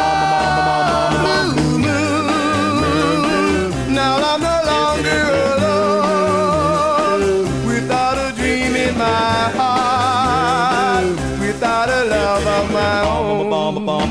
blue moon, now I'm no longer alone. Without a dream in my heart, without a love of my own. Bomb bomb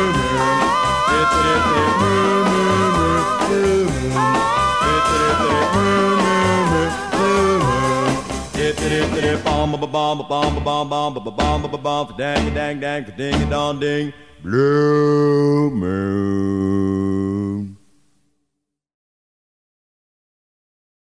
bomb bomb bomb bomb dang dang dang ding dong ding blue moon.